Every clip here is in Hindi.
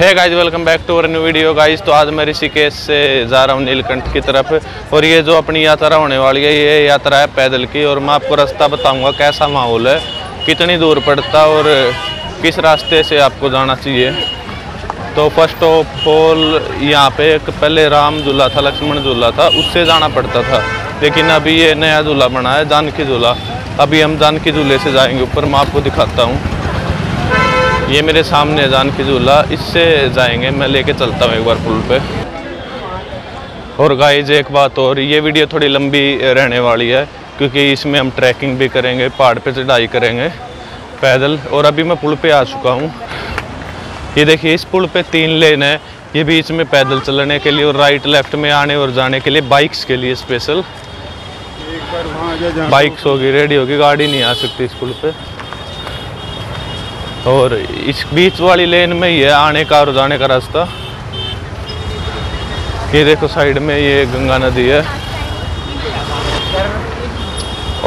है guys, welcome back to our new video guys. तो आज मैं ऋषिकेश से जा रहा हूँ नीलकंठ की तरफ, और ये जो अपनी यात्रा होने वाली है ये यात्रा है पैदल की। और मैं आपको रास्ता बताऊंगा कैसा माहौल है, कितनी दूर पड़ता और किस रास्ते से आपको जाना चाहिए। तो फर्स्ट ऑफ ऑल यहाँ पे एक पहले राम झूला था, लक्ष्मण झूला था, उससे जाना पड़ता था, लेकिन अभी ये नया झूला बना है जानकी झूला। अभी हम जानकी झूले से जाएंगे ऊपर, मैं आपको दिखाता हूँ। ये मेरे सामने जानकी झूला, इससे जाएंगे, मैं लेके चलता हूँ एक बार पुल पे। और गाइज एक बात और, ये वीडियो थोड़ी लंबी रहने वाली है क्योंकि इसमें हम ट्रैकिंग भी करेंगे, पहाड़ पे चढ़ाई करेंगे पैदल। और अभी मैं पुल पे आ चुका हूँ, ये देखिए इस पुल पे 3 लेन है, ये बीच में पैदल चलने के लिए और राइट लेफ्ट में आने और जाने के लिए बाइक्स के लिए स्पेशल। बाइक्स होगी, रेडी होगी, गाड़ी नहीं आ सकती इस पुल पे। और इस बीच वाली लेन में ही है आने का और जाने का रास्ता। ये देखो साइड में ये गंगा नदी है।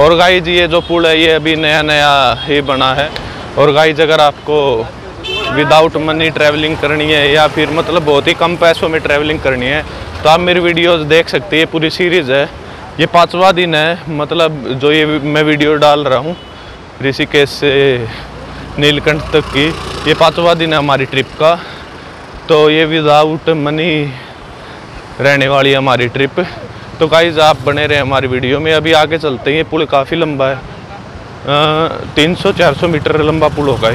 और गाइज ये जो पुल है ये अभी नया नया ही बना है। और गाइज अगर आपको विदाउट मनी ट्रैवलिंग करनी है या फिर मतलब बहुत ही कम पैसों में ट्रैवलिंग करनी है तो आप मेरी वीडियोस देख सकते हैं। पूरी सीरीज़ है, ये 5वां दिन है मतलब जो ये मैं वीडियो डाल रहा हूँ ऋषिकेश से नीलकंठ तक की, ये 5वां दिन है हमारी ट्रिप का। तो ये विदाउट मनी रहने वाली है हमारी ट्रिप। तो गाइज आप बने रहे हमारी वीडियो में, अभी आगे चलते हैं। ये पुल काफ़ी लंबा है, 300-400 मीटर लंबा पुल होगा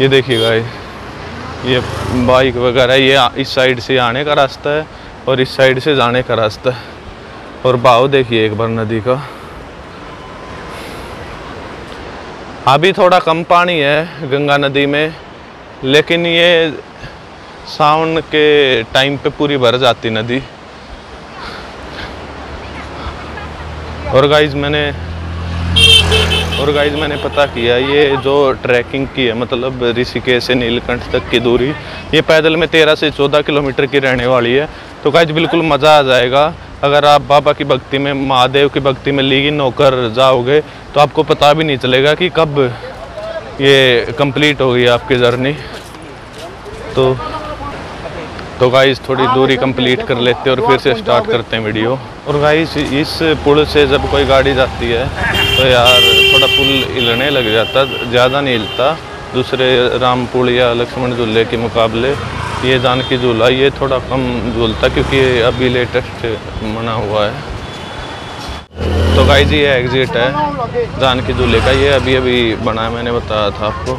ये देखिए गाइज। ये बाइक वगैरह, ये इस साइड से आने का रास्ता है और इस साइड से जाने का रास्ता है। और बहाव देखिए एक बार नदी का, अभी थोड़ा कम पानी है गंगा नदी में, लेकिन ये सावन के टाइम पे पूरी भर जाती नदी। और गाइज मैंने पता किया ये जो ट्रैकिंग की है मतलब ऋषिकेश से नीलकंठ तक की दूरी, ये पैदल में 13 से 14 किलोमीटर की रहने वाली है। तो गाइज बिल्कुल मज़ा आ जाएगा। अगर आप बाबा की भक्ति में, महादेव की भक्ति में लीन होकर जाओगे तो आपको पता भी नहीं चलेगा कि कब ये कंप्लीट हो गई आपकी जर्नी। तो गाइस थोड़ी दूरी कंप्लीट कर लेते हैं और फिर से स्टार्ट करते हैं वीडियो। और गाइस इस पुल से जब कोई गाड़ी जाती है तो यार थोड़ा पुल हिलने लग जाता, ज़्यादा नहीं हिलता दूसरे राम पुल या लक्ष्मण झूले के मुकाबले। ये जानकी झूला ये थोड़ा कम झूलता क्योंकि ये अभी लेटेस्ट बना हुआ है। तो गाइज ये एग्जिट है जानकी झूले का, ये अभी अभी बना है, मैंने बताया था आपको।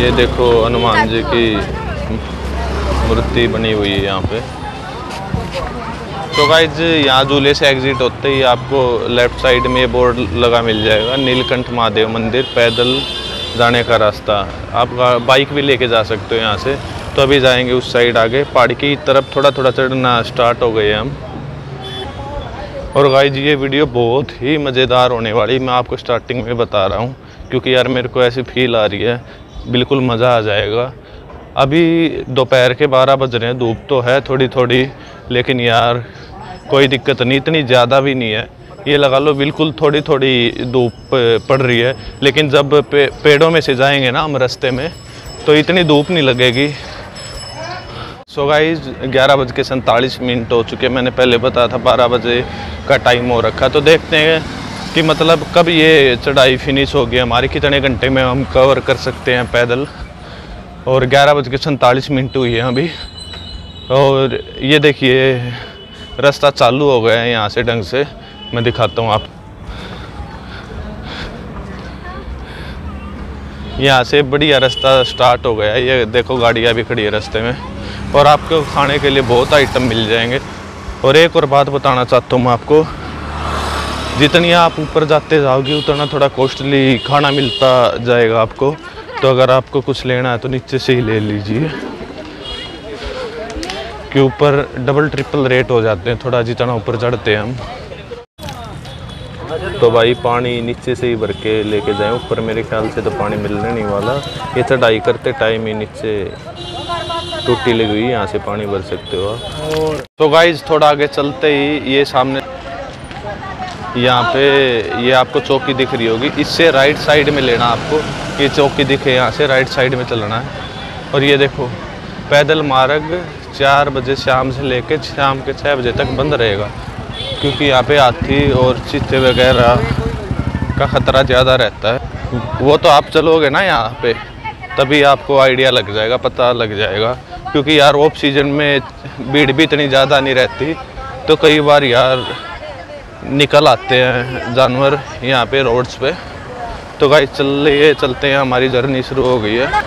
ये देखो हनुमान जी की मूर्ति बनी हुई है यहाँ पे। तो गाइज यहाँ झूले से एग्जिट होते ही आपको लेफ्ट साइड में ये बोर्ड लगा मिल जाएगा, नीलकंठ महादेव मंदिर, पैदल जाने का रास्ता। आप बाइक भी लेके जा सकते हो यहाँ से। तो अभी जाएंगे उस साइड आगे, पहाड़ की तरफ थोड़ा थोड़ा चढ़ना स्टार्ट हो गए हम। और गाइज ये वीडियो बहुत ही मज़ेदार होने वाली, मैं आपको स्टार्टिंग में बता रहा हूँ क्योंकि यार मेरे को ऐसी फील आ रही है, बिल्कुल मज़ा आ जाएगा। अभी दोपहर के 12 बज रहे हैं, धूप तो है थोड़ी थोड़ी लेकिन यार कोई दिक्कत नहीं, इतनी ज़्यादा भी नहीं है। ये लगा लो बिल्कुल थोड़ी थोड़ी धूप पड़ रही है, लेकिन जब पेड़ों में से जाएंगे ना हम रास्ते में तो इतनी धूप नहीं लगेगी। सो गाइज 11:47 हो चुके, मैंने पहले बताया था 12 बजे का टाइम हो रखा। तो देखते हैं कि मतलब कब ये चढ़ाई फिनिश होगी हमारी, कितने घंटे में हम कवर कर सकते हैं पैदल। और 11:47 हुई है अभी, और ये देखिए रास्ता चालू हो गया है यहाँ से, ढंग से मैं दिखाता हूँ आप। यहाँ से बढ़िया रास्ता स्टार्ट हो गया है, ये देखो गाड़ियाँ भी खड़ी है रास्ते में, और आपको खाने के लिए बहुत आइटम मिल जाएंगे। और एक और बात बताना चाहता हूँ मैं आपको, जितनी आप ऊपर जाते जाओगे उतना थोड़ा कॉस्टली खाना मिलता जाएगा आपको। तो अगर आपको कुछ लेना है तो नीचे से ही ले लीजिए कि ऊपर डबल ट्रिपल रेट हो जाते हैं थोड़ा जितना ऊपर चढ़ते हैं हम। तो भाई पानी नीचे से ही भर के लेके जाएं, ऊपर मेरे ख्याल से तो पानी मिलने नहीं वाला। ये चढ़ाई करते टाइम ही नीचे टूटी लगी हुई, यहाँ से पानी भर सकते हो आप। तो गाइज थोड़ा आगे चलते ही ये सामने यहाँ पे ये आपको चौकी दिख रही होगी, इससे राइट साइड में लेना आपको, ये चौकी दिखे, यहाँ से राइट साइड में चलना है। और ये देखो पैदल मार्ग 4 बजे शाम से लेकर शाम के 6 बजे तक बंद रहेगा, क्योंकि यहाँ पे हाथी और चीते वगैरह का ख़तरा ज़्यादा रहता है। वो तो आप चलोगे ना यहाँ पे तभी आपको आइडिया लग जाएगा, पता लग जाएगा, क्योंकि यार ऑफ सीजन में भीड़ भी इतनी ज़्यादा नहीं रहती, तो कई बार यार निकल आते हैं जानवर यहाँ पे रोड्स पे। तो गाइस चलते हैं, हमारी जर्नी शुरू हो गई है।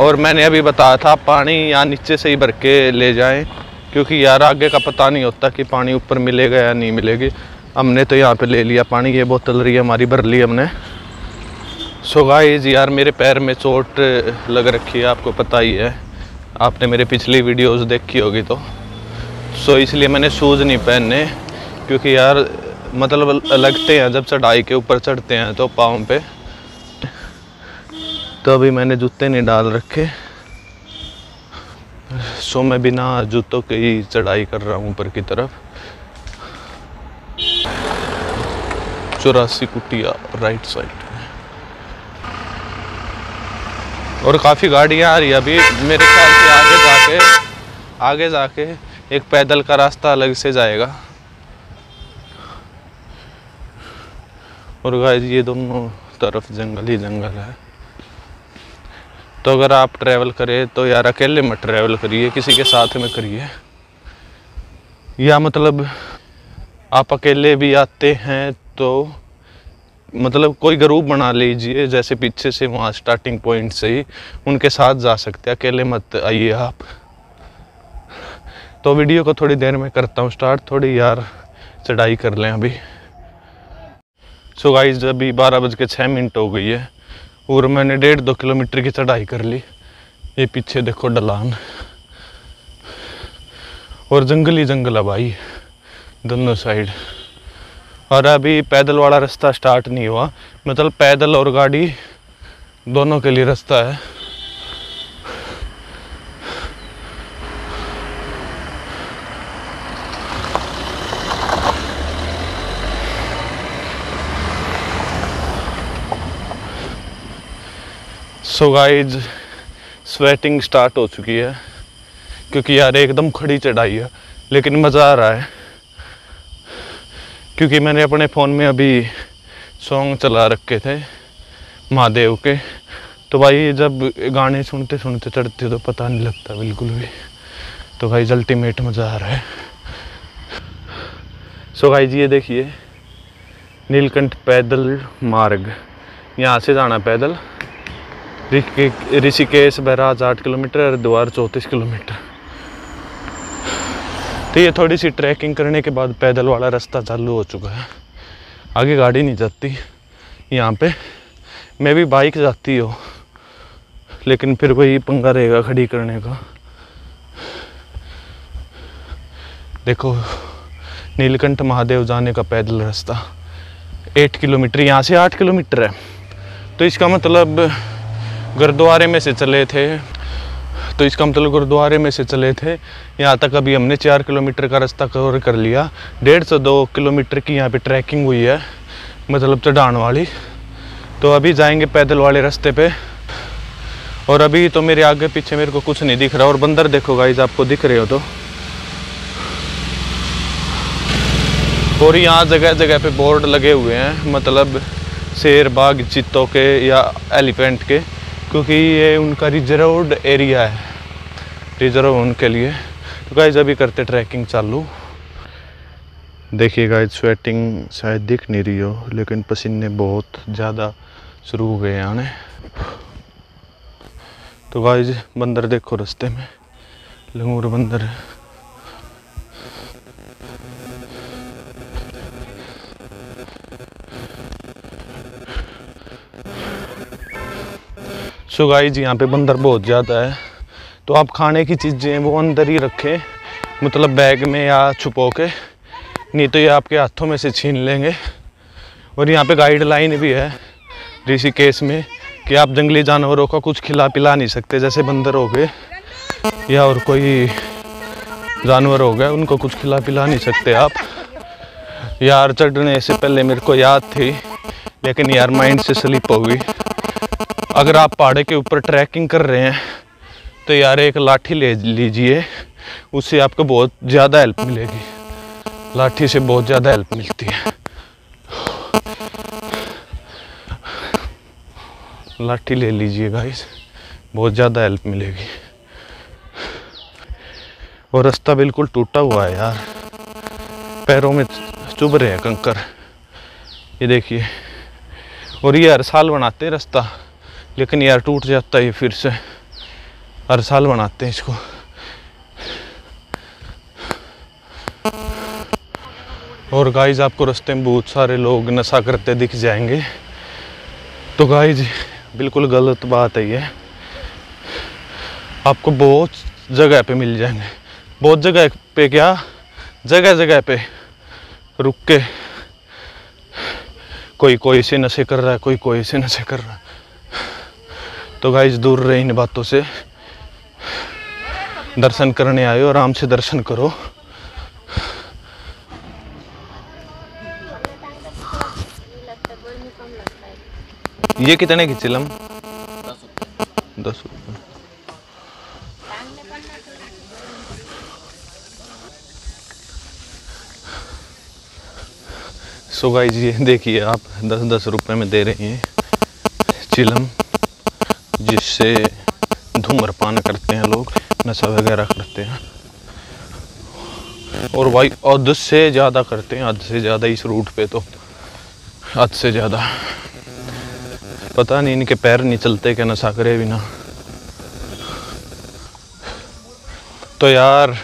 और मैंने अभी बताया था पानी यहाँ नीचे से ही भर के ले जाएं, क्योंकि यार आगे का पता नहीं होता कि पानी ऊपर मिलेगा या नहीं मिलेगी। हमने तो यहाँ पे ले लिया पानी, ये बोतल रही है हमारी, भर ली हमने। सो गाइस यार मेरे पैर में चोट लग रखी है, आपको पता ही है, आपने मेरे पिछली वीडियोज़ देखी होगी। तो सो इसलिए मैंने शूज़ नहीं पहने, क्योंकि यार मतलब लगते हैं जब चढ़ाई के ऊपर चढ़ते हैं तो पाँव पे। तो अभी मैंने जूते नहीं डाल रखे, सो मैं बिना जूतों के ही चढ़ाई कर रहा हूँ ऊपर की तरफ। 84 कुटिया राइट साइड। और काफ़ी गाड़ियाँ आ रही है अभी, मेरे ख्याल से आगे जाके एक पैदल का रास्ता अलग से जाएगा। और गाइस ये दोनों तरफ जंगल ही जंगल है। तो अगर आप ट्रैवल करें तो यार अकेले मत ट्रैवल करिए, किसी के साथ में करिए। या मतलब आप अकेले भी आते हैं तो मतलब कोई ग्रुप बना लीजिए, जैसे पीछे से वहाँ स्टार्टिंग पॉइंट से ही उनके साथ जा सकते हैं, अकेले मत आइए आप। तो वीडियो को थोड़ी देर में करता हूँ स्टार्ट, थोड़ी यार चढ़ाई कर लें अभी। सो गाइस अभी 12 बज के 6 मिनट हो गई है और मैंने 1.5-2 किलोमीटर की चढ़ाई कर ली। ये पीछे देखो ढलान, और जंगल ही जंगल है भाई दोनों साइड। और अभी पैदल वाला रास्ता स्टार्ट नहीं हुआ, मतलब पैदल और गाड़ी दोनों के लिए रास्ता है। सो गाइज स्वेटिंग स्टार्ट हो चुकी है, क्योंकि यार एकदम खड़ी चढ़ाई है, लेकिन मज़ा आ रहा है। क्योंकि मैंने अपने फ़ोन में अभी सॉन्ग चला रखे थे महादेव के, तो भाई जब गाने सुनते सुनते चढ़ते तो पता नहीं लगता बिल्कुल भी। तो गाइज अल्टीमेट मज़ा आ रहा है। सो गाइज ये देखिए नीलकंठ पैदल मार्ग, यहाँ से जाना पैदल। Rishikesh barrage 8 kilometre, Haridwar 34 kilometre. तो ये थोड़ी सी ट्रैकिंग करने के बाद पैदल वाला रास्ता चालू हो चुका है। आगे गाड़ी नहीं जाती यहाँ पे, मैं भी बाइक जाती हो, लेकिन फिर वही पंगा रहेगा खड़ी करने का। देखो नीलकंठ महादेव जाने का पैदल रास्ता 8 किलोमीटर, यहाँ से 8 किलोमीटर है। तो इसका मतलब गुरुद्वारे में से चले थे यहाँ तक। अभी हमने 4 किलोमीटर का रास्ता कवर कर लिया। 1.5 से 2 किलोमीटर की यहाँ पे ट्रैकिंग हुई है, मतलब चढ़ान वाली। तो अभी जाएंगे पैदल वाले रास्ते पे। और अभी तो मेरे आगे पीछे मेरे को कुछ नहीं दिख रहा। और बंदर देखो गाइस, आपको दिख रहे हो तो। और यहाँ जगह जगह पे बोर्ड लगे हुए हैं, मतलब शेर बाघ चीतों के या एलिफेंट के, क्योंकि ये उनका रिजर्व्ड एरिया है, रिजर्व उनके लिए। तो गाइज अभी करते ट्रैकिंग चालू। देखिए गाइज स्वेटिंग शायद दिख नहीं रही हो, लेकिन पसीने बहुत ज़्यादा शुरू हो गए आने। तो गाइज बंदर देखो रास्ते में, लंगूर बंदर। सो गाइज यहाँ पे बंदर बहुत ज़्यादा है, तो आप खाने की चीज़ें वो अंदर ही रखें, मतलब बैग में या छुपो के, नहीं तो ये आपके हाथों में से छीन लेंगे। और यहाँ पे गाइडलाइन भी है ऋषिकेश में कि आप जंगली जानवरों का कुछ खिला पिला नहीं सकते, जैसे बंदर हो गए या और कोई जानवर हो गए, उनको कुछ खिला पिला नहीं सकते आप। यार चढ़ने से पहले मेरे को याद थी लेकिन यार माइंड से स्लिप हो गई। अगर आप पहाड़े के ऊपर ट्रैकिंग कर रहे हैं तो यार एक लाठी ले लीजिए, उससे आपको बहुत ज़्यादा हेल्प मिलेगी। लाठी से बहुत ज़्यादा हेल्प मिलती है। लाठी ले लीजिए गाइस, बहुत ज़्यादा हेल्प मिलेगी। और रास्ता बिल्कुल टूटा हुआ है यार, पैरों में चुभ रहे हैं कंकर। ये देखिए, और ये हर साल बनाते हैं रास्ता, लेकिन यार टूट जाता है फिर से। हर साल बनाते हैं इसको। और गाइज आपको रास्ते में बहुत सारे लोग नशा करते दिख जाएंगे, तो गाइज बिल्कुल गलत बात है ये। आपको बहुत जगह पे मिल जाएंगे, बहुत जगह पे क्या, जगह जगह पे रुक के कोई कोई से नशे कर रहा है, कोई कोई से नशे कर रहा है। तो गाइज दूर रहे इन बातों से। दर्शन करने आए हो, आराम से दर्शन करो। ये कितने की चिलम? 10 रुपये। सो गाइस ये देखिए, आप 10-10 रुपये में दे रही हैं चिलम, जिससे धूम्रपान करते हैं लोग, नशा वगैरह करते हैं। और भाई आध से ज़्यादा करते हैं, आध से ज़्यादा इस रूट पे तो, आध से ज़्यादा। पता नहीं इनके पैर नहीं चलते क्या नशा करे बिना। तो यार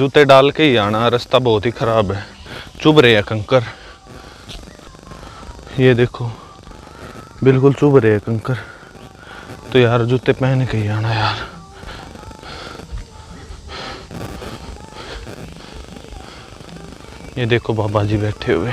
जूते डाल के ही आना, रास्ता बहुत ही ख़राब है, चुभ रहे हैं कंकर। ये देखो बिल्कुल चुभ रहे हैं कंकर। तो यार जूते पहन के ही आना यार। ये देखो बाबा जी बैठे हुए।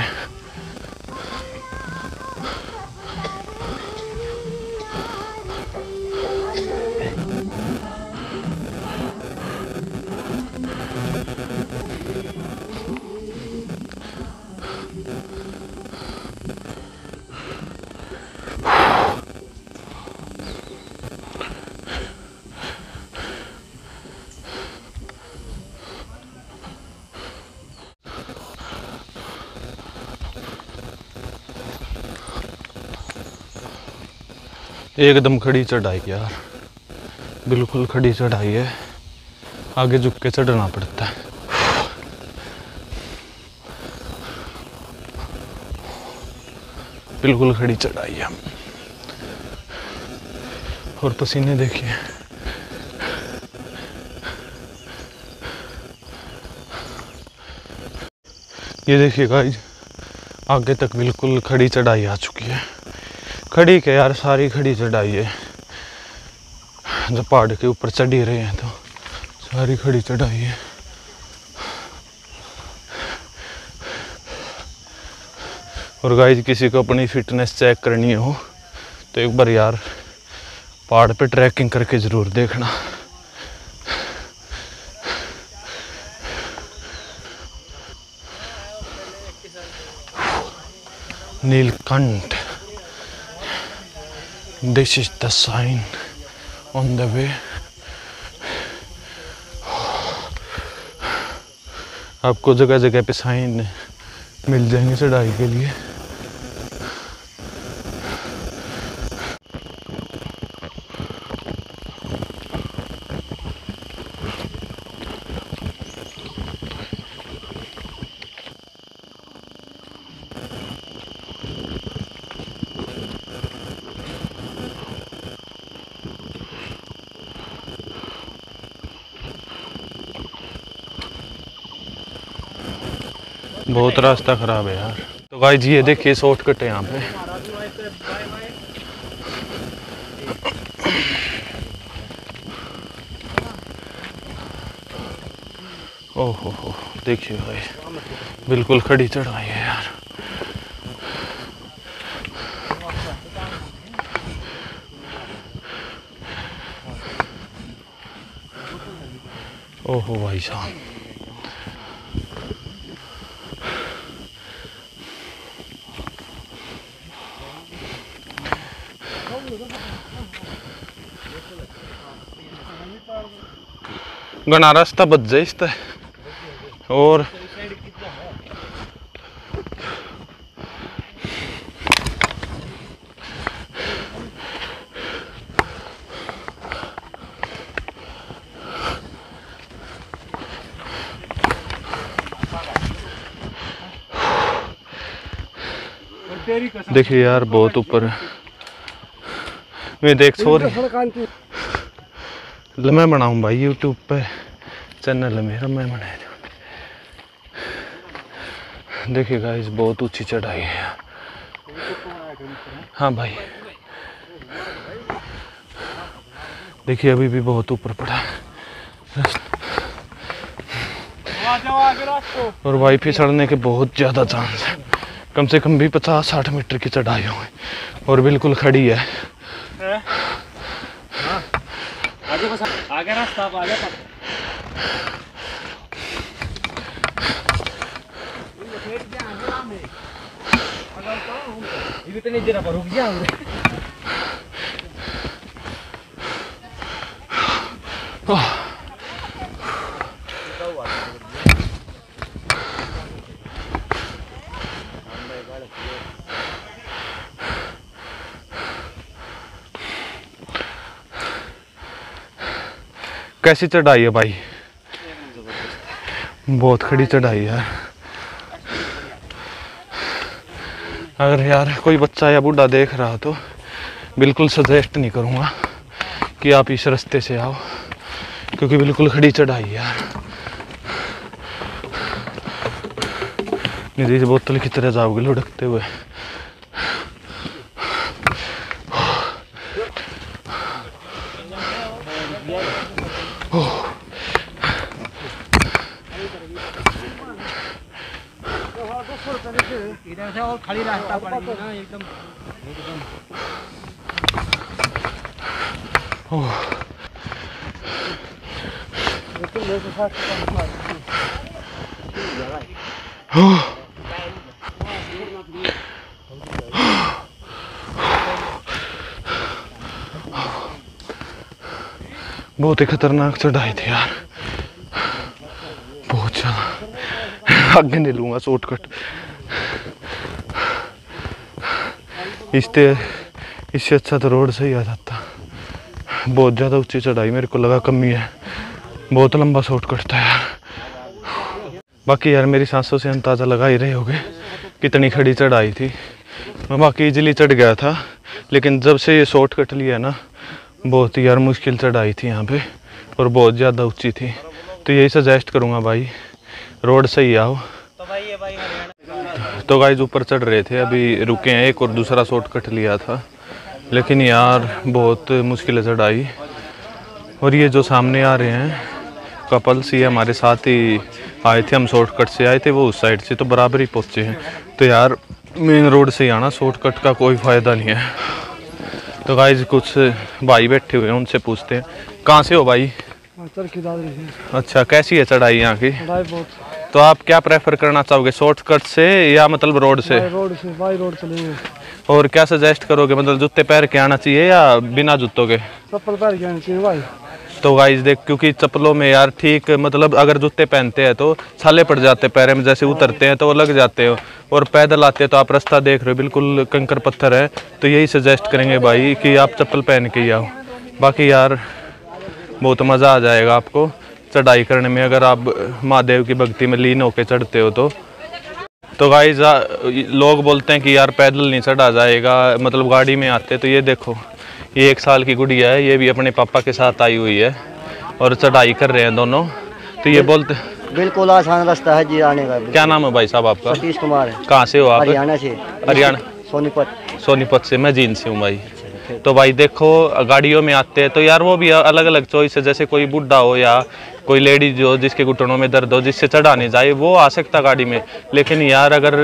एकदम खड़ी चढ़ाई यार, बिल्कुल खड़ी चढ़ाई है, आगे झुक के चढ़ना पड़ता है। बिल्कुल खड़ी चढ़ाई है। और पसीने देखिए। ये देखिए गाइस, आगे तक बिल्कुल खड़ी चढ़ाई आ चुकी है। खड़ी के यार सारी खड़ी चढ़ाई है, जो पहाड़ के ऊपर चढ़ ही रहे हैं तो सारी खड़ी चढ़ाई है। और गाइज किसी को अपनी फिटनेस चेक करनी हो तो एक बार यार पहाड़ पे ट्रैकिंग करके ज़रूर देखना। Neelkanth, this is the sign on the way। आपको जगह जगह पे साइन मिल जाएंगे चढ़ाई के लिए। बहुत रास्ता खराब है यार। तो गाइस ये देखिए शॉर्टकट है यहाँ पे। ओहो हो, देखिए भाई बिल्कुल खड़ी चढ़ाई है यार। ओहो भाई साहब, घना रास्ता बच जाए और देखिए यार बहुत ऊपर मैं देख सो रही लम्हे बनाऊं भाई यूट्यूब पे चैनल मेरा मैं बना। देखिए गाइस बहुत ऊंची चढ़ाई है। हाँ भाई देखिए अभी भी बहुत ऊपर पड़ा और भाई फिसलने के बहुत ज़्यादा चांस है, कम से कम भी 50-60 मीटर की चढ़ाई हो और बिल्कुल खड़ी है। आगे रास्ता आगे इतनी देर पर रुक गया कैसी चढ़ाई है भाई, बहुत खड़ी चढ़ाई है। अगर यार कोई बच्चा या बूढ़ा देख रहा तो बिल्कुल सजेस्ट नहीं करूँगा कि आप इस रास्ते से आओ क्योंकि बिल्कुल खड़ी चढ़ाई है यार। निधि बोतल की तरह जाओगे लुढ़कते हुए। और खाली रास्ता पड़ेगा ना एकदम बहुत ही खतरनाक चढ़ाई थी यार, बहुत ज़्यादा। आगे नहीं लूँगा शॉर्टकट, इससे अच्छा तो रोड से ही आ जाता। बहुत ज़्यादा ऊंची चढ़ाई, मेरे को लगा कमी है, बहुत लंबा शॉर्टकट था यार। बाकी यार मेरी सांसों से अंदाज़ा लगा ही रहे होगे कितनी खड़ी चढ़ाई थी। मैं बाकी इजीली चढ़ गया था लेकिन जब से ये शॉर्टकट लिया ना बहुत ही यार मुश्किल चढ़ाई थी यहाँ पे और बहुत ज़्यादा ऊंची थी। तो यही सजेस्ट करूँगा भाई रोड से ही आओ। तो गाइज ऊपर चढ़ रहे थे, अभी रुके हैं, एक और दूसरा शॉर्टकट लिया था लेकिन यार बहुत मुश्किल चढ़ाई। और ये जो सामने आ रहे हैं कपल्स ये हमारे साथ ही आए थे, हम शॉर्टकट से आए थे, वो उस साइड से तो बराबर ही पहुँचे हैं। तो यार मेन रोड से ही आना, शॉर्टकट का कोई फ़ायदा नहीं है। तो गाइज कुछ भाई बैठे हुए हैं उनसे पूछते हैं। कहाँ से हो भाई? अच्छा, कैसी है चढ़ाई यहाँ की? तो आप क्या प्रेफर करना चाहोगे, शॉर्टकट से या मतलब रोड से? रोड से भाई, रोड चलेंगे। और क्या सजेस्ट करोगे, मतलब जूते पैर के आना चाहिए या बिना जूतों के? चप्पल पैर के आना चाहिए भाई। तो गाइस देख क्योंकि चप्पलों में यार ठीक मतलब अगर जूते पहनते हैं तो छाले पड़ जाते हैं पैर में, जैसे उतरते हैं तो वो लग जाते हो। और पैदल आते हैं तो आप रास्ता देख रहे हो बिल्कुल कंकर पत्थर है। तो यही सजेस्ट करेंगे भाई कि आप चप्पल पहन के ही आओ। बाकी यार बहुत मज़ा आ जाएगा आपको चढ़ाई करने में अगर आप महादेव की भक्ति में लीन होकर चढ़ते हो तो। तो गाइस लोग बोलते हैं कि यार पैदल नहीं चढ़ा जाएगा, मतलब गाड़ी में आते। तो ये देखो ये 1 साल की गुड़िया है, ये भी अपने पापा के साथ आई हुई है और चढ़ाई कर रहे हैं दोनों। तो ये बोलते बिल्कुल आसान रास्ता है जी आने का। क्या नाम है भाई साहब आपका? सतीश कुमार। कहाँ से हो आप? हरियाणा से। हरियाणा? सोनीपत। सोनीपत से। मैं जींद से हूँ भाई। तो भाई देखो गाड़ियों में आते हैं तो यार वो भी अलग अलग चॉइस है, जैसे कोई बुढ़ा हो या कोई लेडीज हो जिसके घुटनों में दर्द हो जिससे चढ़ा नहीं जाए वो आ सकता गाड़ी में। लेकिन यार अगर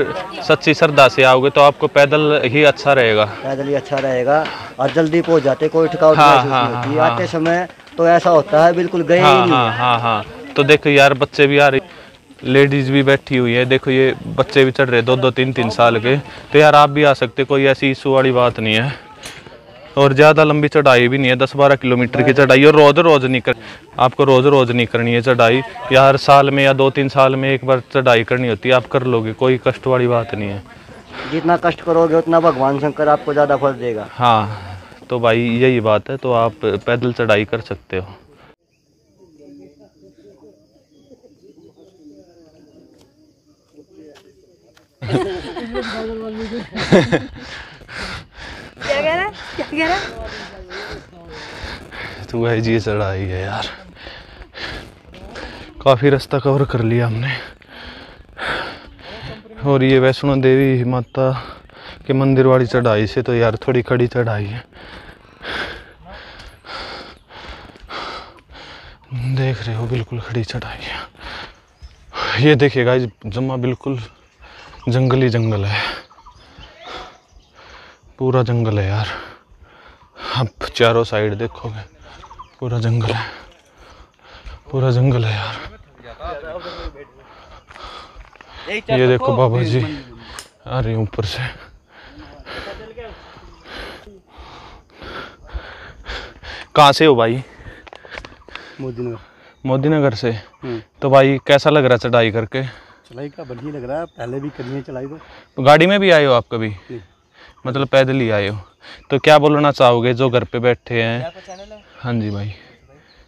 सच्ची श्रद्धा से आओगे तो आपको पैदल ही अच्छा रहेगा। पैदल ही अच्छा रहेगा और जल्दी पहुंच जाते, कोई थकावट नहीं होती। आते समय तो ऐसा होता है बिल्कुल गए ही नहीं। हाँ। तो देखो यार बच्चे भी आ रहे, लेडीज़ भी बैठी हुई है, देखो ये बच्चे भी चढ़ रहे 2-2, 3-3 साल के। तो यार आप भी आ सकते, कोई ऐसी इशू वाली बात नहीं है। और ज़्यादा लंबी चढ़ाई भी नहीं है, 10-12 किलोमीटर की चढ़ाई, और रोज़ रोज़ नहीं करनी है चढ़ाई, या हर साल में या 2-3 साल में एक बार चढ़ाई करनी होती है। आप कर लोगे, कोई कष्ट वाली बात नहीं है। जितना कष्ट करोगे उतना भगवान शंकर आपको ज़्यादा फल देगा। हाँ तो भाई यही बात है, तो आप पैदल चढ़ाई कर सकते हो। क्या कह रहा? तो जी चढ़ाई है यार, काफ़ी रास्ता कवर कर लिया हमने। और ये वैष्णो देवी माता के मंदिर वाली चढ़ाई से तो यार थोड़ी खड़ी चढ़ाई है, देख रहे हो, बिल्कुल खड़ी चढ़ाई है। ये देखिए गाइस, जम्मा बिल्कुल जंगली जंगल है, पूरा जंगल है यार। आप चारों साइड देखोगे पूरा जंगल है, पूरा जंगल है यार। ये देखो बाबा जी आ रही ऊपर से। कहाँ से हो भाई? मोदीनगर। मोदीनगर से? तो भाई कैसा लग रहा चढ़ाई करके? चढ़ाई का बढ़िया लग रहा है, पहले भी कभी चढ़ाई तो। गाड़ी में भी आए हो आप कभी? मतलब पैदल ही आए हो। तो क्या बोलना चाहोगे जो घर पे बैठे हैं? हाँ जी भाई,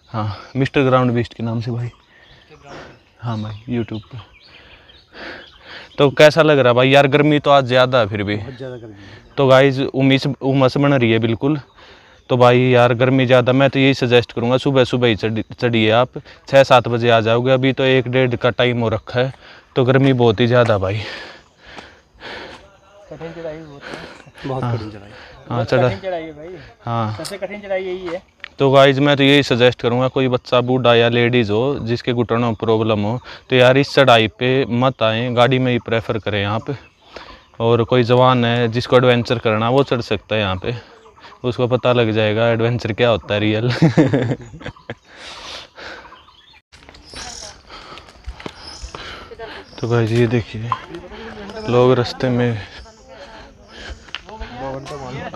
हाँ मिस्टर ग्राउंड बीस्ट के नाम से भाई, हाँ भाई यूट्यूब पे। तो कैसा लग रहा भाई? यार गर्मी तो आज ज़्यादा है, फिर भी बहुत ज़्यादा गर्मी है। तो गाइस उमस बन रही है बिल्कुल। तो भाई यार गर्मी ज़्यादा, मैं तो यही सजेस्ट करूँगा सुबह सुबह ही चढ़िए आप, 6-7 बजे आ जाओगे। अभी तो 1-1.5 का टाइम हो रखा है, तो गर्मी बहुत ही ज़्यादा भाई। कठिन चढ़ाई बहुत, कठिन चढ़ाई, हाँ चढ़ाई भाई, हाँ सबसे कठिन चढ़ाई यही है। तो गाइज मैं तो यही सजेस्ट करूँगा, कोई बच्चा बूढ़ा या लेडीज़ हो जिसके घुटनों में प्रॉब्लम हो तो यार इस चढ़ाई पे मत आएँ, गाड़ी में ही प्रेफर करें आप। और कोई जवान है जिसको एडवेंचर करना, वो चढ़ सकता है यहाँ पे, उसको पता लग जाएगा एडवेंचर क्या होता है रियल। तो गाइज ये देखिए लोग रास्ते में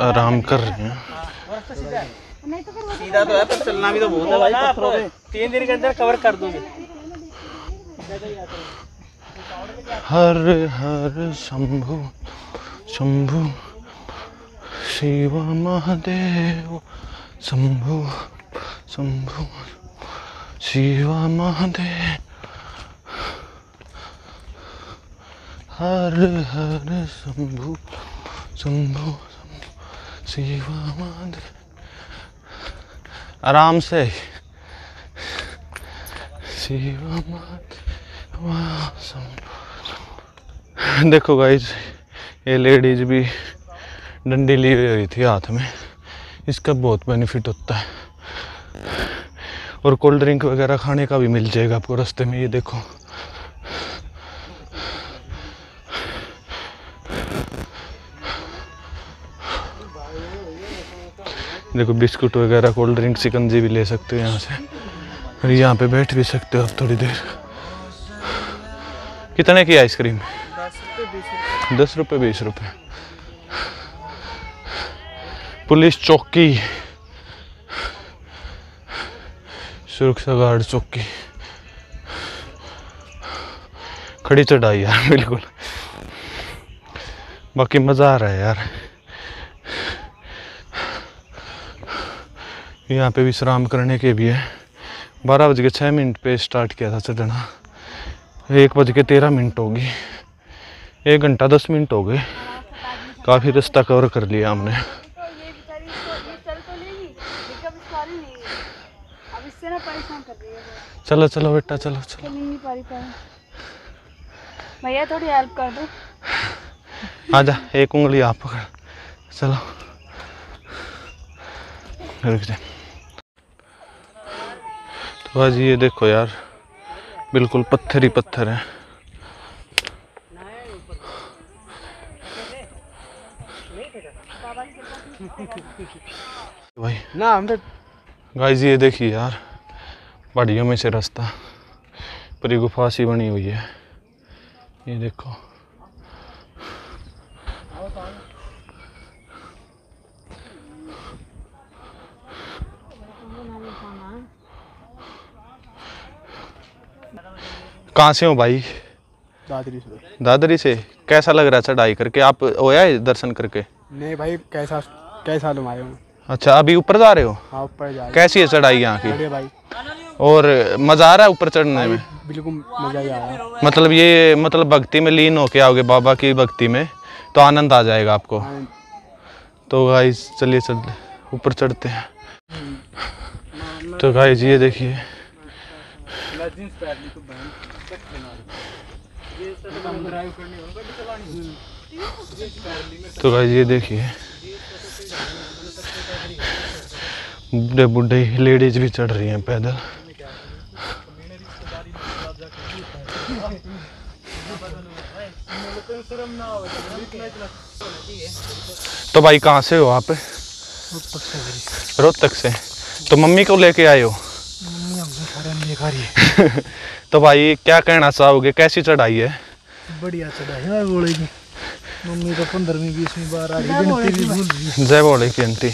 आराम कर रहे हैं। सीधा तो है पर चलना भी तो बहुत है भाई, पत्थरों पे। 3 दिन के अंदर कवर कर दूंगी। हर हर शंभु शंभु शिव महादेव शंभु शंभु शिव महादेव हर हर शंभु शंभु शिव महादेव। आराम से देखो गाइज, ये लेडीज भी डंडी ली हुई थी हाथ में, इसका बहुत बेनिफिट होता है। और कोल्ड ड्रिंक वगैरह खाने का भी मिल जाएगा आपको रास्ते में। ये देखो बिस्कुट वगैरह, कोल्ड ड्रिंक, शिकंजी भी ले सकते हो यहाँ से। और यहाँ पे बैठ भी सकते हो आप थोड़ी देर। कितने की आइसक्रीम? 10 रुपये 20 रुपये। पुलिस चौकी, सुरक्षा गार्ड चौकी। खड़ी चढ़ाई यार बिल्कुल, बाकी मज़ा आ रहा है यार। यहाँ पे विश्राम करने के भी है। 12:06 पे स्टार्ट किया था चढ़ना, 1:13 होगी, 1 घंटा 10 मिनट हो गए। काफ़ी रास्ता कवर कर लिया हमने। चलो चलो बेटा, चलो चलो भैया थोड़ी हेल्प कर दो। आजा, एक उंगली आप पकड़, चलो रुक जाए। तो आज ये देखो यार बिल्कुल पत्थर ही पत्थर है। भाई ना गाइस ये देखिए यार, पहाड़ियों में से रास्ता, पूरी गुफा सी बनी हुई है। ये देखो कहाँ से हो भाई? दादरी से। दादरी से? कैसा लग रहा चढ़ाई करके? आप होया दर्शन करके? नहीं भाई, कैसा कैसा लुम आए। अच्छा, अभी ऊपर जा रहे हो? हाँ, ऊपर जा रहे। कैसी है चढ़ाई यहाँ की भाई? और मज़ा आ रहा है ऊपर चढ़ने में? बिल्कुल मज़ा आ रहा है। मतलब ये मतलब भक्ति में लीन होके आओगे, बाबा की भक्ति में, तो आनंद आ जाएगा आपको। तो गाइस चलिए ऊपर चढ़ते हैं। तो गाइस ये देखिए, तो गाइस ये देखिए, बूढ़े बूढ़े लेडीज भी चढ़ रही हैं पैदल। तो भाई कहाँ से हो आप? रोहतक से। तो मम्मी को लेके आए हो? तो भाई क्या कहना चाहोगे, कैसी चढ़ाई है? बढ़िया चढ़ाई है बोले की। मम्मी तो 15वीं 20वीं बार आ रही। जय बोले की आंटी।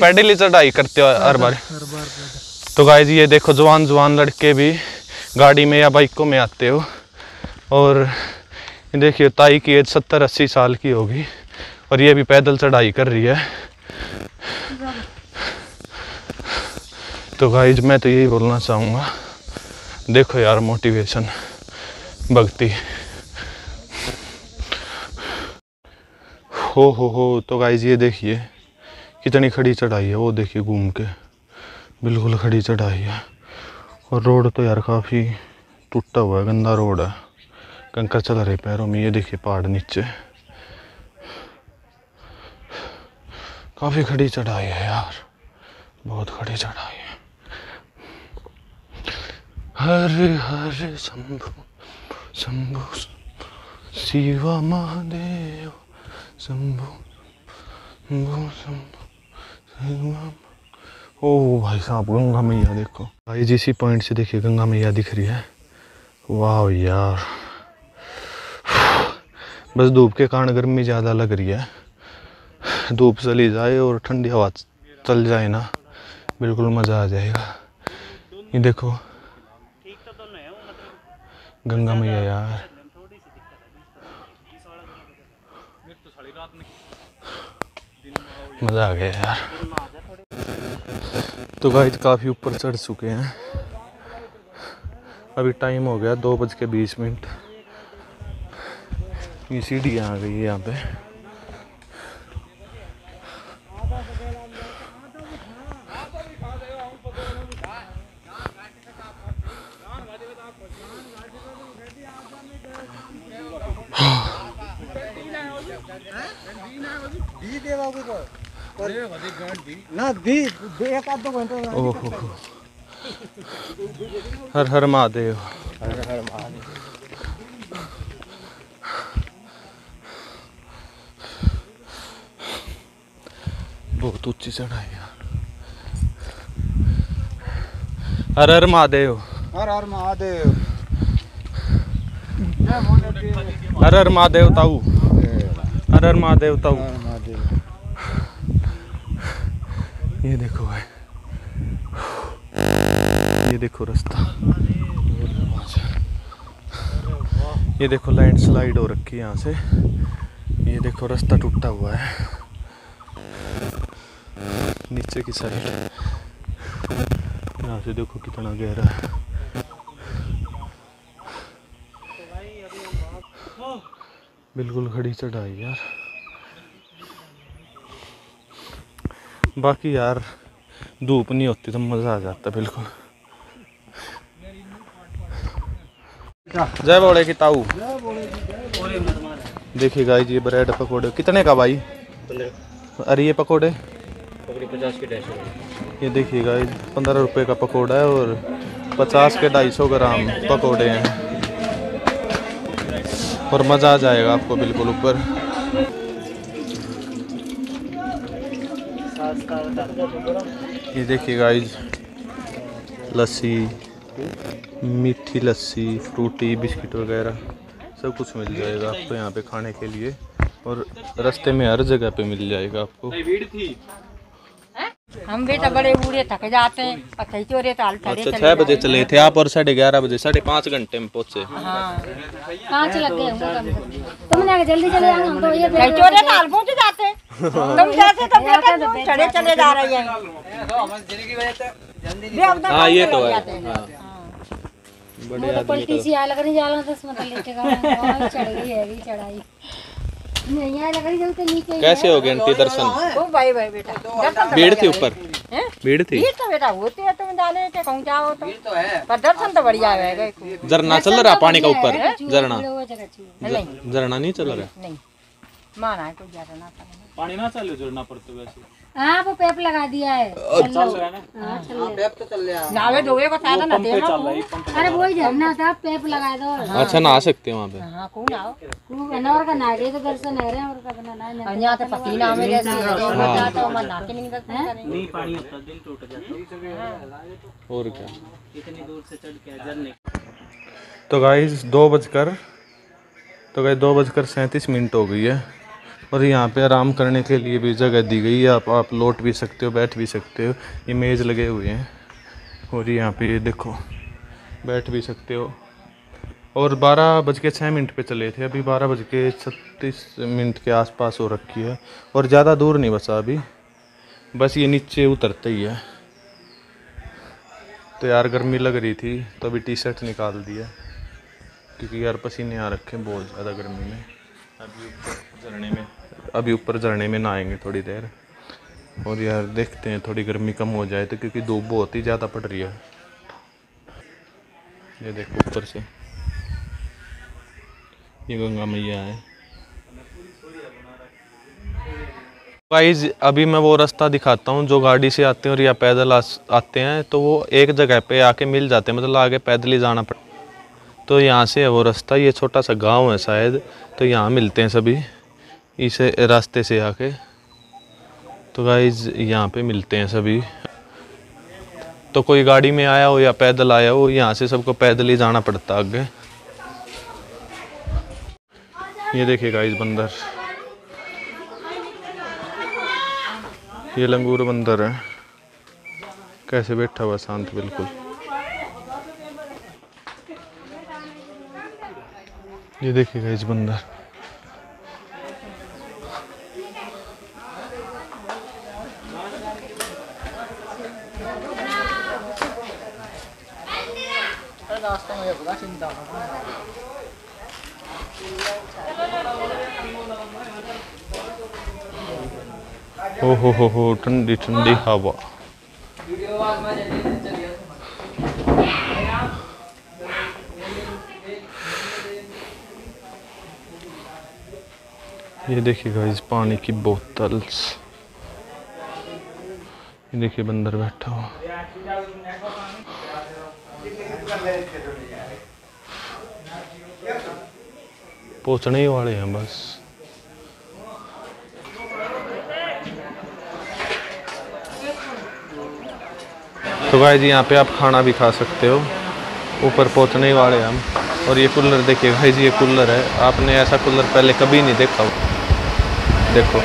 पैदल ही चढ़ाई करते हो हर बार? तो गाइस ये देखो, जवान जवान लड़के भी गाड़ी में या बाइकों में आते हो। और देखिए ताई की एज 70-80 साल की होगी और ये भी पैदल चढ़ाई कर रही है। तो गाइस मैं तो यही बोलना चाहूँगा, देखो यार मोटिवेशन, भक्ति। हो। तो गाइस ये देखिए कितनी खड़ी चढ़ाई है, वो देखिए घूम के बिल्कुल खड़ी चढ़ाई है। और रोड तो यार काफ़ी टूटा हुआ है, गंदा रोड है, कंकर चल रहे पैरों में। ये देखिए पहाड़ नीचे, काफ़ी खड़ी चढ़ाई है यार, बहुत खड़ी चढ़ाई है। हर हर शंभु शंभु शिवा महादेव शंभु शंभु शंभु। ओ भाई साहब, गंगा मैया देखो भाई, जिसी पॉइंट से देखिए गंगा मैया दिख रही है। वाह यार, बस धूप के कारण गर्मी ज़्यादा लग रही है। धूप चली जाए और ठंडी हवा चल जाए ना, बिल्कुल मज़ा आ जाएगा। ये देखो गंगा मैया यार। मज़ा आ गया यार। तो गाइस काफ़ी ऊपर चढ़ चुके हैं, अभी टाइम हो गया 2:20। ये सीढ़ियाँ आ गई है यहाँ पे। ओहो, हर हर महादेव। बहुत ऊंची चढ़ाई यार। हर हर महादेव, हर हर महादेव, हर हर महादेव ताऊ, हर हर महादेव ताऊ। ये देखो भाई, ये देखो रास्ता, ये देखो लैंड स्लाइड हो रखी है यहाँ से। ये देखो रास्ता टूटा हुआ है नीचे की साइड, यहाँ से देखो कितना गहरा है। बिल्कुल खड़ी चढ़ाई यार। बाकी यार धूप नहीं होती तो मज़ा आ जाता बिल्कुल। जय बोले की ताऊ। देखिए गाइस ये ब्रेड पकोड़े कितने का भाई? 15। अरे ये पकोड़े 50 के 250। ये देखिए गाइस 15 रुपये का पकोड़ा है और 50 के 250 ग्राम पकोड़े हैं। और मज़ा आ जाएगा आपको बिल्कुल ऊपर। ये देखिए गाइस लस्सी, मीठी लस्सी, फ्रूटी, बिस्किट वगैरह सब कुछ मिल जाएगा आपको यहाँ पे खाने के लिए। और रास्ते में हर जगह पे मिल जाएगा आपको। हम भी तो बड़े बूढ़े थक जाते हैं। अच्छा, 6 बजे चले थे आप और 11:30 बजे 5.5 घंटे में पहुँचे। हाँ 5 लग गए। तुम जल्दी चले जाओ, हम तो ये पहुँच जाते। तुम जाते तो बेटा चढ़े चले जा रही है। हाँ ये तो है। कैसे हो गए आंटी दर्शन? भाई भाई बेटा भीड़ थी ऊपर, भीड़ थी तो बेटा होती है। तुम जाने के कहूँ जाओ तो है, पर दर्शन तो बढ़िया है। झरना चल रहा पानी का ऊपर, झरना झरना नहीं चल रहा है। माना है कोई झरना पानी ना चलो झरना पर तो वैसे। हाँ वो पैप लगा दिया है। अच्छा लगा ना? हाँ पैप तो चल रहा है। नावे धोए बताया ना देना। अरे वही झरना था, पैप लगा दो। अच्छा नहा सकते हैं वहाँ पे? हाँ कौन आओ? कौन और का नहाए तो दर्शन है रहे और का बना नहाए। अन्याय तो पसीना हमें जैसे जाता है, हमारे नाके में निकलता है। नहीं पानी होता दिल टूट जाता है। और क्या? इतनी दूर से चढ़ के झरने। तो गाइस 2:37 हो गई है और यहाँ पे आराम करने के लिए भी जगह दी गई है। आप लौट भी सकते हो, बैठ भी सकते हो। ये मेज़ लगे हुए हैं और यहाँ पे ये देखो बैठ भी सकते हो। और 12:06 पे चले थे, अभी 12:36 के आसपास हो रखी है और ज़्यादा दूर नहीं बसा अभी, बस ये नीचे उतरते ही है। तो यार गर्मी लग रही थी तो अभी टी-शर्ट निकाल दिया क्योंकि यार पसीने आ रखे बहुत ज़्यादा गर्मी में। अभी ऊपर झरने में नहाएंगे थोड़ी देर और यार देखते हैं थोड़ी गर्मी कम हो जाए तो, क्योंकि धूप बहुत ही ज़्यादा पड़ रही है। ये देखो ऊपर से ये गंगा मैया है। गाइस अभी मैं वो रास्ता दिखाता हूँ जो गाड़ी से आते हैं और या पैदल आते हैं तो वो एक जगह पे आके मिल जाते हैं, मतलब आगे पैदल ही जाना पड़ता। तो यहाँ से है वो रास्ता, ये छोटा सा गांव है शायद, तो यहाँ मिलते हैं सभी इस रास्ते से आके। तो गाइस यहाँ पे मिलते हैं सभी, तो कोई गाड़ी में आया हो या पैदल आया हो, यहाँ से सबको पैदल ही जाना पड़ता आगे। ये देखिए गाइस बंदर, ये लंगूर बंदर है, कैसे बैठा हुआ शांत बिल्कुल। ये देखिएगा इस बंदर, ओ हो ठंडी ठंडी हवा। ये देखिएगा इस पानी की बोतल्स। ये देखिए बंदर बैठा हो। पहुँचने ही वाले हैं बस। तो भाई जी यहाँ पे आप खाना भी खा सकते हो, ऊपर पहुँचने ही वाले हैं हम। और ये कूलर देखिए भाई जी, ये कूलर है, आपने ऐसा कूलर पहले कभी नहीं देखा हो। देखो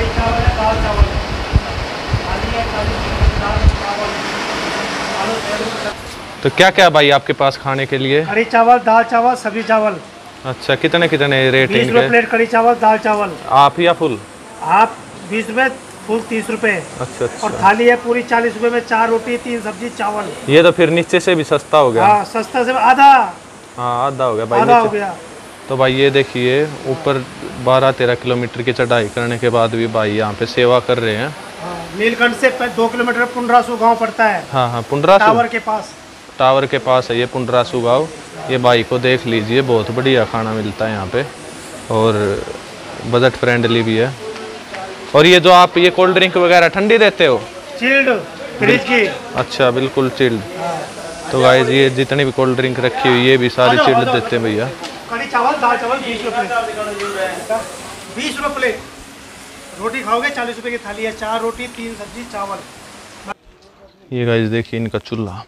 तो क्या क्या भाई आपके पास खाने के लिए? कड़ी चावल, दाल चावल, सब्जी चावल। अच्छा कितने कितने रेट? 20 रुपए प्लेट कड़ी चावल, दाल चावल। आप या फुल? आप 20 रुपए फुल, 30 रुपए। अच्छा। और थाली है पूरी 40 रुपए में, 4 रोटी 3 सब्जी चावल। ये तो फिर नीचे से भी सस्ता हो गया। हाँ सस्ता से आधा, हाँ आधा हो गया भाई, आधा हो गया। तो भाई ये देखिए ऊपर 12-13 किलोमीटर की चढ़ाई करने के बाद भी भाई यहाँ पे सेवा कर रहे हैं। नीलकंठ से 2 किलोमीटर पुंडरासु गांव पड़ता है। हाँ हाँ पुंडरासु टावर के पास है ये पुंडरासु गांव। ये भाई को देख लीजिए, बहुत बढ़िया खाना मिलता है यहाँ पे और बजट फ्रेंडली भी है। और ये जो आप ये कोल्ड ड्रिंक वगैरह ठंडी देते हो? चिल्ड फ्रिज की। अच्छा बिल्कुल चिल्ड। तो गाइस ये जितनी भी कोल्ड ड्रिंक रखी हुई ये भी सारी चिल्ड देते हैं भैया। कड़ी चावल, दाल चावल 20 रुपये, 20 रुपये प्लेट। रोटी खाओगे 40 रुपये की थाली है, 4 रोटी 3 सब्जी चावल। ये गाइस देखिए इनका चूल्हा,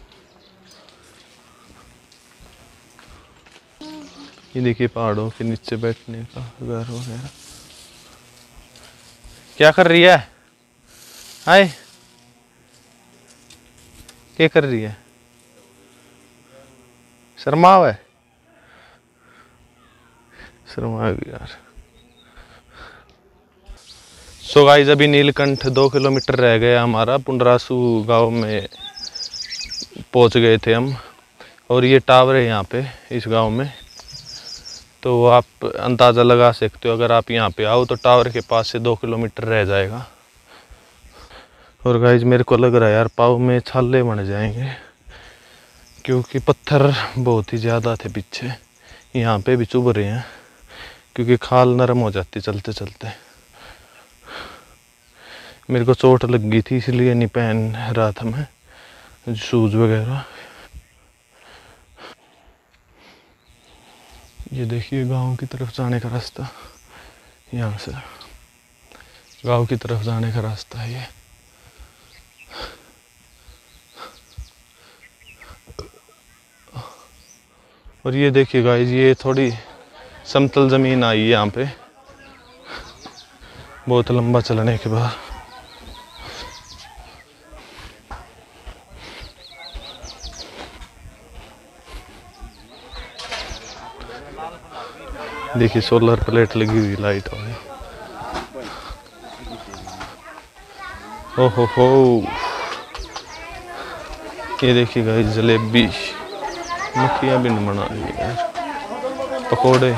ये देखिए पहाड़ों के नीचे बैठने का घर वगैरह। क्या कर रही है? हाय क्या कर रही है? शर्माओ है, शर्माओ यार। सो गाइस अभी नीलकंठ 2 किलोमीटर रह गया हमारा, पुंडरासु गांव में पहुंच गए थे हम। और ये टावर है यहाँ पे इस गांव में, तो आप अंदाज़ा लगा सकते हो अगर आप यहाँ पे आओ तो टावर के पास से 2 किलोमीटर रह जाएगा। और गाइस मेरे को लग रहा है यार पाँव में छाले बन जाएंगे क्योंकि पत्थर बहुत ही ज़्यादा थे पीछे, यहाँ पे भी चुभ रहे हैं क्योंकि खाल नरम हो जाती चलते चलते। मेरे को चोट लग गई थी इसलिए नहीं पहन रहा था मैं शूज़ वगैरह। ये देखिए गांव की तरफ जाने का रास्ता, यहाँ से गांव की तरफ जाने का रास्ता है ये। और ये देखिए गाइस ये थोड़ी समतल ज़मीन आई है यहाँ पे बहुत लंबा चलने के बाद। देखिए सोलर प्लेट लगी हुई लाइट वाली। ओहो हो, ये देखिए गाइस जलेबी मक्खियाँ भी नहीं बना रही यार, पकौड़े।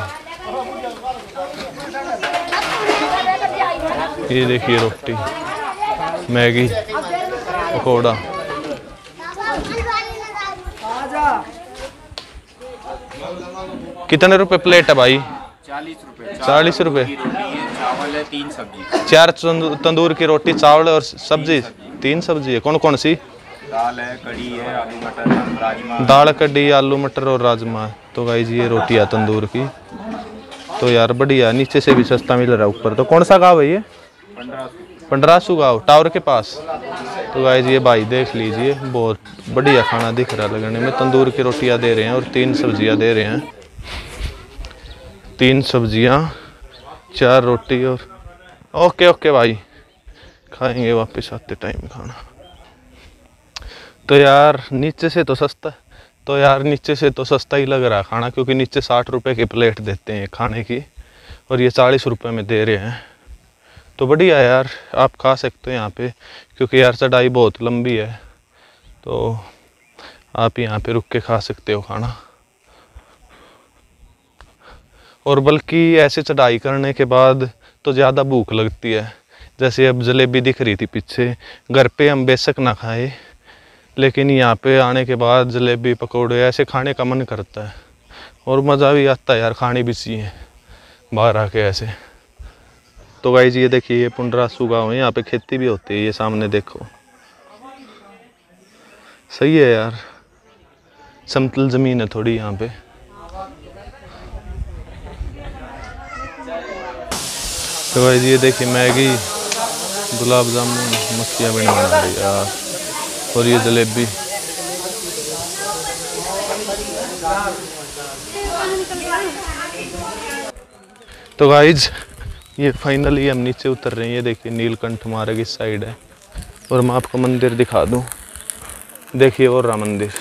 ये देखिए रोटी, मैगी, पकौड़ा। कितने रुपए प्लेट है भाई? 40 रुपए। 40 रुपए। 4 तंदूर की रोटी, चावल और सब्जी। 3 सब्जी है, कौन कौन सी? दाल है, कड़ी है, आलू मटर, राजमा। दाल, कड़ी, आलू मटर और राजमा। तो गाइस ये रोटी है तंदूर की, तो यार बढ़िया, नीचे से भी सस्ता मिल रहा है ऊपर। तो कौन सा गाँव है ये? पंडरासु गाँव, टावर के पास। तो गाइस ये भाई देख लीजिए बहुत बढ़िया खाना दिख रहा लगने में, तंदूर की रोटियाँ दे रहे हैं और 3 सब्जियाँ दे रहे हैं। 3 सब्जियाँ, 4 रोटी और ओके ओके भाई, खाएंगे वापस आते टाइम खाना। तो यार नीचे से तो सस्ता, तो यार नीचे से तो सस्ता ही लग रहा है खाना क्योंकि नीचे 60 रुपए की प्लेट देते हैं खाने की और ये 40 रुपए में दे रहे हैं। तो बढ़िया यार आप खा सकते हो यहाँ पे क्योंकि यार चढ़ाई बहुत लंबी है तो आप यहाँ पे रुक के खा सकते हो खाना। और बल्कि ऐसे चढ़ाई करने के बाद तो ज़्यादा भूख लगती है, जैसे अब जलेबी दिख रही थी पीछे। घर पे हम बेशक ना खाए लेकिन यहाँ पे आने के बाद जलेबी पकौड़े ऐसे खाने का मन करता है और मज़ा भी आता है यार, खाने भी चाहिए बाहर आके ऐसे। तो गाइस ये देखिए ये पुंडरासु गाँव है, यहाँ पे खेती भी होती है, ये सामने देखो। सही है यार, समतल ज़मीन है थोड़ी यहाँ पे। तो गाइस ये देखिए मैगी, गुलाब जामुन, मक्खियाँ भी नहीं बना रही यार, और ये जलेबी। तो गाइस ये फाइनली हम नीचे उतर रहे हैं, ये देखिए नीलकंठ मार्ग इस साइड है। और मैं आपको मंदिर दिखा दूँ, देखिए और राम मंदिर,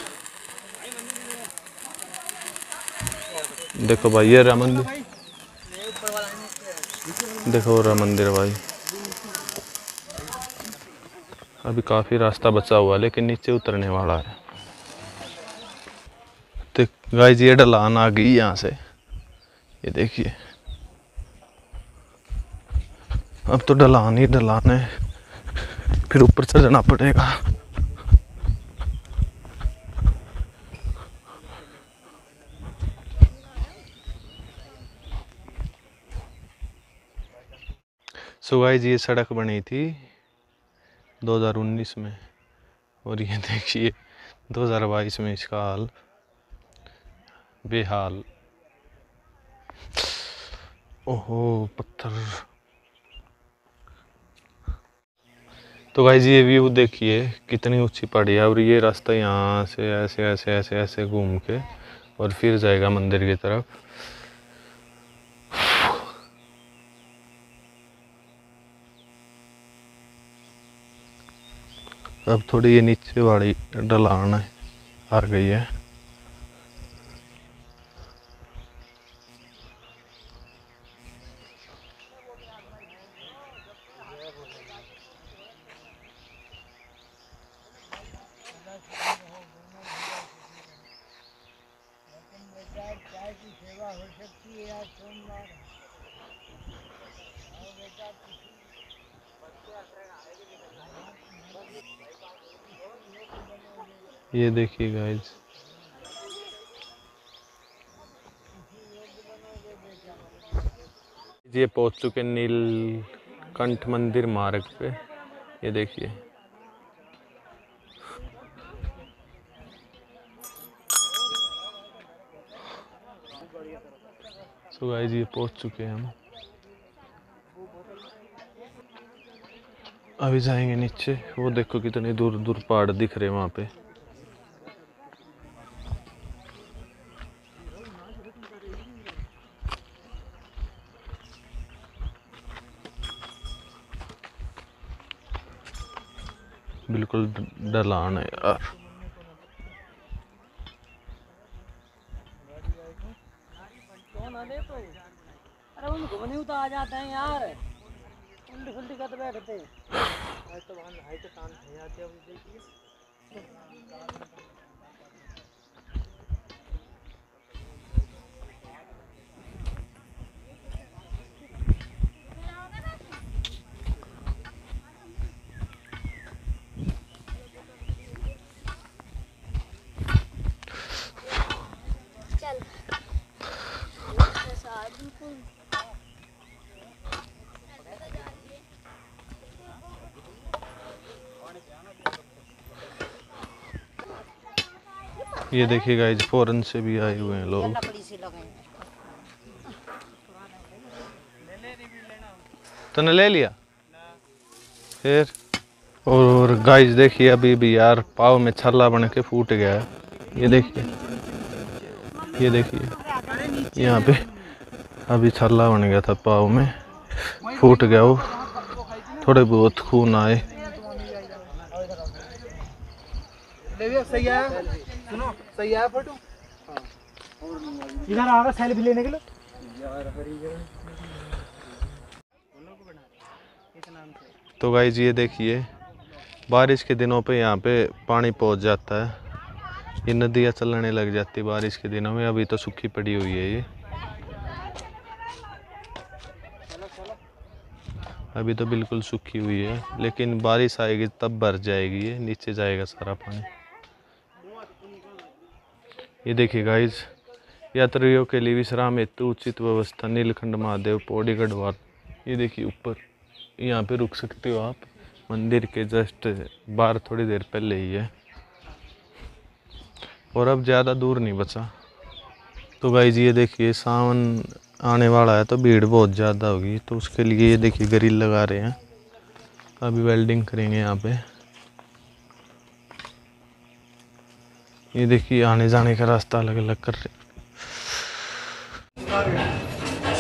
देखो भाई ये राम मंदिर, देखो राम मंदिर भाई। अभी काफ़ी रास्ता बचा हुआ लेकिन नीचे उतरने वाला है। तो गाइस ये ढलान आ गई यहाँ से, ये देखिए अब तो ढलान ही ढलान है, फिर ऊपर चढ़ना पड़ेगा। सो गाइस ये सड़क बनी थी 2019 में और ये देखिए 2022 में इसका हाल बेहाल। ओहो पत्थर। तो गाइस ये व्यू देखिए कितनी ऊंची पड़ी है और ये रास्ता यहाँ से ऐसे ऐसे ऐसे ऐसे घूम के और फिर जाएगा मंदिर की तरफ। अब थोड़ी ये नीचे वाली ढलान आ गई है। ये देखिए गाइस, ये पहुंच चुके नीलकंठ मंदिर मार्ग पे। ये देखिए तो गाइस ये पहुंच चुके हैं हम। अभी जाएंगे नीचे, वो देखो कितने दूर दूर पहाड़ दिख रहे हैं वहाँ पे। बिल्कुल ढलान है यार। जाते हैं यार, बैठते ये देखिए गाइज, फॉरेन से भी आए हुए हैं लोग। तूने ले लिया फिर। और गाइज देखिए अभी भी यार पाव में छल्ला बन के फूट गया है। ये देखिए, ये देखिए यहाँ पे अभी छल्ला बन गया था, पाव में फूट गया, वो थोड़े बहुत खून आए। सही है, सुनो सही है फोटो। इधर आ रहा सेल्फी लेने के लिए। तो गाइज ये देखिए, बारिश के दिनों पे यहाँ पे पानी पहुँच जाता है, ये नदियाँ चलने लग जाती बारिश के दिनों में। अभी तो सूखी पड़ी हुई है ये, अभी तो बिल्कुल सूखी हुई है, लेकिन बारिश आएगी तब भर जाएगी ये, नीचे जाएगा सारा पानी। ये देखिए गाइज, यात्रियों के लिए विश्राम हेतु उचित व्यवस्था नीलकंठ महादेव पौड़ी गढ़वाल। ये देखिए ऊपर, यहाँ पे रुक सकते हो आप, मंदिर के जस्ट बाहर थोड़ी देर पहले ही है। और अब ज़्यादा दूर नहीं बचा। तो गाइज ये देखिए सावन आने वाला है तो भीड़ बहुत ज़्यादा होगी, तो उसके लिए ये देखिए ग्रिल लगा रहे हैं, अभी वेल्डिंग करेंगे यहाँ पे। ये देखिए आने जाने का रास्ता अलग अलग कर रहे।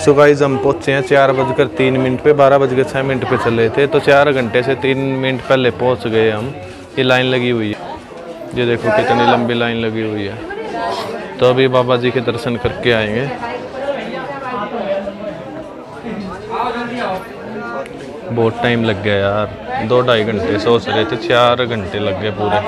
सो गाइज हम पहुँचे हैं 4:03 पे, 12:06 पे चले थे, तो 4 घंटे से 3 मिनट पहले पहुँच गए हम। ये लाइन लगी हुई है, ये देखो कितनी लंबी लाइन लगी हुई है। तो अभी बाबा जी के दर्शन करके आएंगे। बहुत टाइम लग गया यार, 2-2.5 घंटे सोच रहे थे, 4 घंटे लग गए पूरे।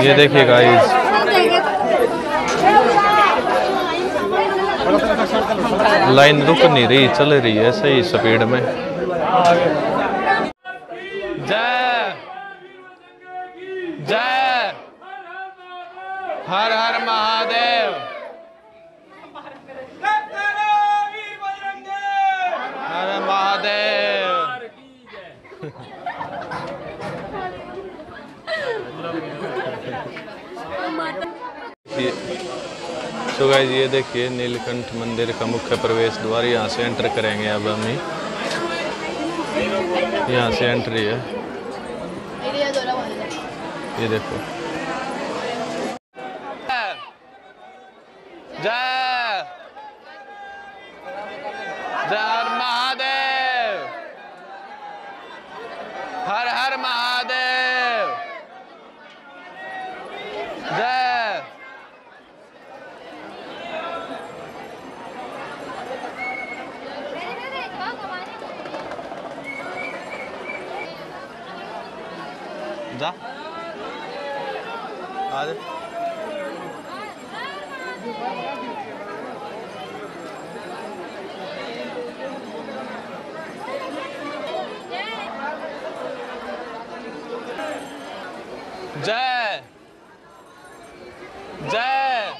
ये देखिए गाइस, लाइन रुक नहीं रही, चल रही है सही स्पीड में। जय जय हर हर महादेव, हर महादेव। तो गाइस ये देखिए नीलकंठ मंदिर का मुख्य प्रवेश द्वार, यहाँ से एंटर करेंगे अब हम ही, यहाँ से एंट्री है, ये देखो। जय जय महादेव, हर हर महादेव, जय। जा आज जय जय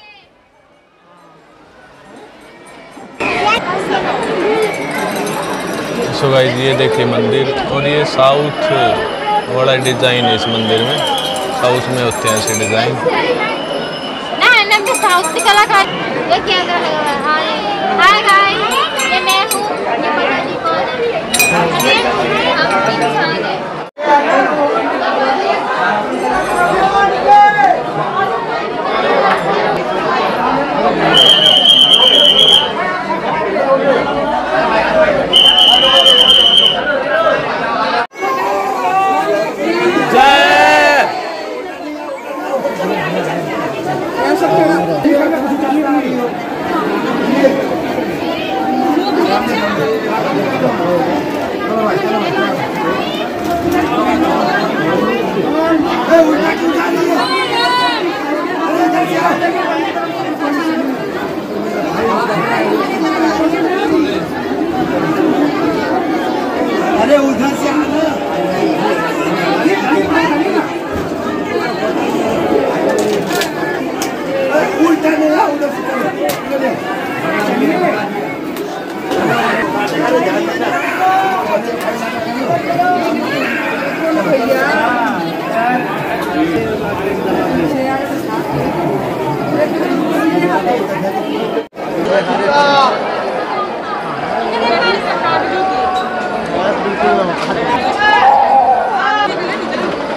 सो गाइस ये देखिए मंदिर, और ये साउथ बड़ा डिजाइन है इस मंदिर में, साउथ में होते हैं ऐसे डिजाइन। साउथ कलाकार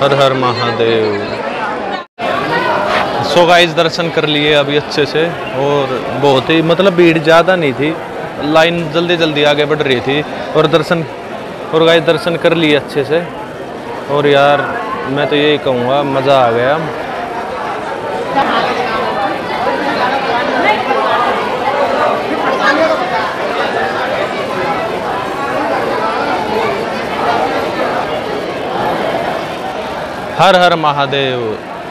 हर हर महादेव। सो गाइस दर्शन कर लिए अभी अच्छे से, और बहुत ही मतलब भीड़ ज़्यादा नहीं थी, लाइन जल्दी जल्दी आगे बढ़ रही थी, और गाइस दर्शन कर लिए अच्छे से, और यार मैं तो यही कहूँगा मज़ा आ गया। हर हर महादेव,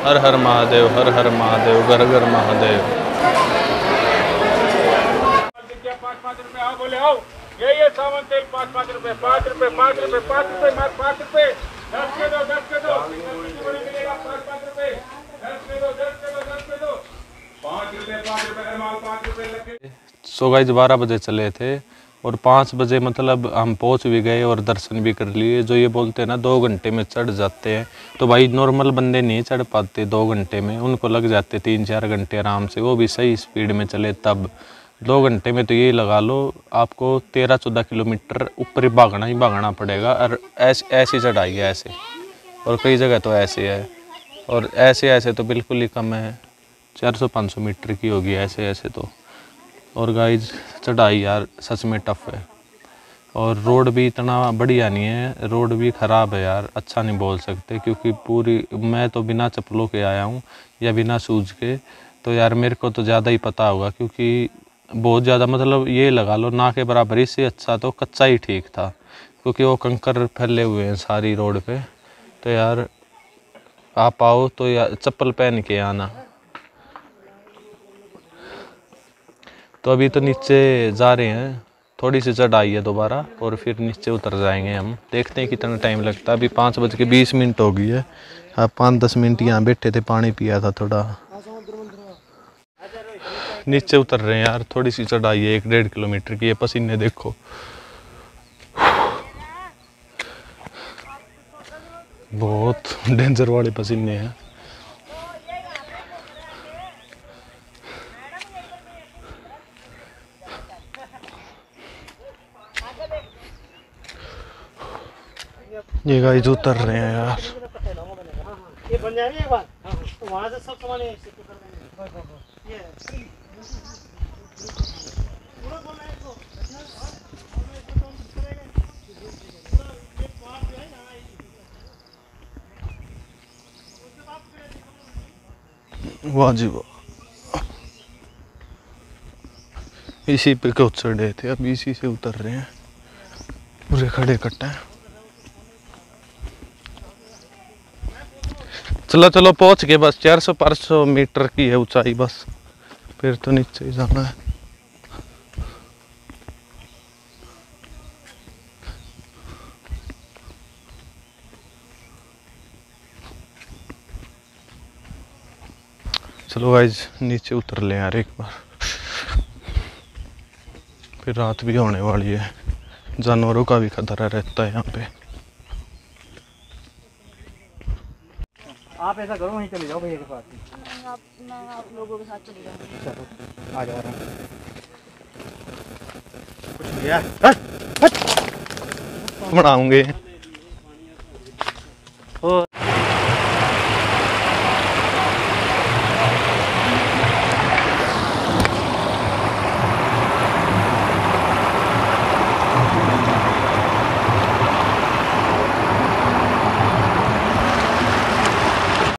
हर हर महादेव, हर हर महादेव, घर घर महादेव। सो गाइस 12 बजे चले थे और 5 बजे मतलब हम पहुंच भी गए और दर्शन भी कर लिए। जो ये बोलते हैं ना 2 घंटे में चढ़ जाते हैं, तो भाई नॉर्मल बंदे नहीं चढ़ पाते 2 घंटे में, उनको लग जाते 3-4 घंटे आराम से, वो भी सही स्पीड में चले तब। 2 घंटे में तो ये लगा लो आपको 13-14 किलोमीटर ऊपर भागना ही भागना पड़ेगा, और ऐसी चढ़ाई है ऐसे, और कई जगह तो ऐसे है, और ऐसे तो बिल्कुल ही कम है, 400-500 मीटर की होगी ऐसे तो। और गाइज चढ़ाई यार सच में टफ है, और रोड भी इतना बढ़िया नहीं है, रोड भी ख़राब है यार, अच्छा नहीं बोल सकते, क्योंकि पूरी मैं तो बिना चप्पलों के आया हूँ या बिना शूज के, तो यार मेरे को तो ज़्यादा ही पता होगा, क्योंकि बहुत ज़्यादा मतलब ये लगा लो ना के बराबर, इससे अच्छा तो कच्चा ही ठीक था, क्योंकि वो कंकर फैले हुए हैं सारी रोड पे। तो यार आप आओ तो यार चप्पल पहन के आना। तो अभी तो नीचे जा रहे हैं, थोड़ी सी चढ़ाई है दोबारा और फिर नीचे उतर जाएंगे हम, देखते हैं कितना टाइम लगता है। अभी 5:20 हो गई है, आप 5-10 मिनट यहाँ बैठे थे, पानी पिया था थोड़ा, नीचे उतर रहे हैं यार, थोड़ी सी चढ़ाई है 1-1.5 किलोमीटर की, ये पसीने देखो, बहुत डेंजर वाले पसीने हैं। ये गाइस उतर रहे हैं यार, ये बन जा रही है बात तो वहां से सब सामान ये शिफ्ट कर देंगे। पूरा बोलना है इसको और मैं इसको हम करेंगे पूरा ये पार्ट जो है ना उसके बाद फिर वाह जी वाह, इसी पे को उतर रहे थे, अब इसी से उतर रहे हैं पूरे खड़े इकट्ठे हैं। चलो चलो पहुंच गए, बस 400-500 मीटर की है ऊंचाई, बस फिर तो नीचे ही जाना है। चलो गाइस नीचे उतर ले यार एक बार, फिर रात भी होने वाली है, जानवरों का भी खतरा रहता है यहाँ पे। आप ऐसा करो वहीं चले जाओ भैया के पास, आप लोगों के साथ चले जाओ। आ जाओ कुछ भैया बनाऊंगे।